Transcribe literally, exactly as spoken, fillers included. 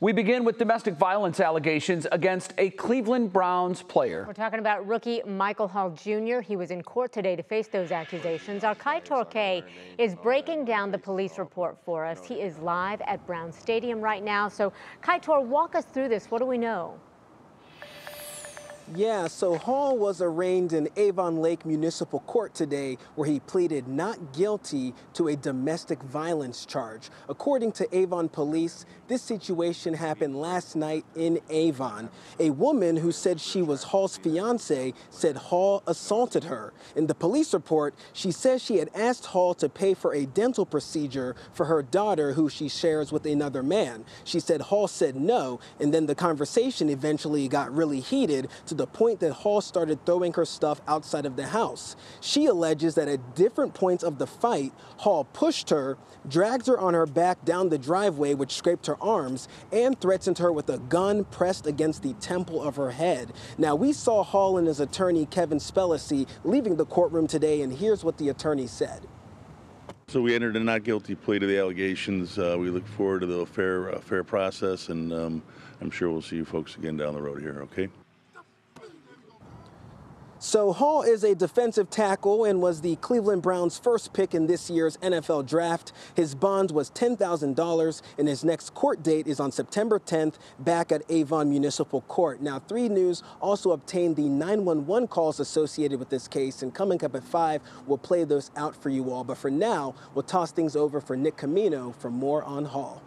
We begin with domestic violence allegations against a Cleveland Browns player. We're talking about rookie Michael Hall Junior He was in court today to face those accusations. Our Kai Tor is breaking down the police report for us. He is live at Brown Stadium right now. So, Kai Tor, walk us through this. What do we know? Yeah, so Hall was arraigned in Avon Lake Municipal Court today, where he pleaded not guilty to a domestic violence charge. According to Avon Police, this situation happened last night in Avon. A woman who said she was Hall's fiance said Hall assaulted her. In the police report, she says she had asked Hall to pay for a dental procedure for her daughter, who she shares with another man. She said Hall said no, and then the conversation eventually got really heated, to the point that Hall started throwing her stuff outside of the house. She alleges that at different points of the fight, Hall pushed her, dragged her on her back down the driveway, which scraped her arms, and threatened her with a gun pressed against the temple of her head. Now, we saw Hall and his attorney, Kevin Spellacy, leaving the courtroom today, and here's what the attorney said. So we entered a not guilty plea to the allegations. Uh, we look forward to the fair, uh, fair process, and um, I'm sure we'll see you folks again down the road here, okay? So Hall is a defensive tackle and was the Cleveland Browns' first pick in this year's N F L draft. His bond was ten thousand dollars, and his next court date is on September tenth back at Avon Municipal Court. Now, three news also obtained the nine one one calls associated with this case, and coming up at five, we'll play those out for you all. But for now, we'll toss things over for Nick Camino for more on Hall.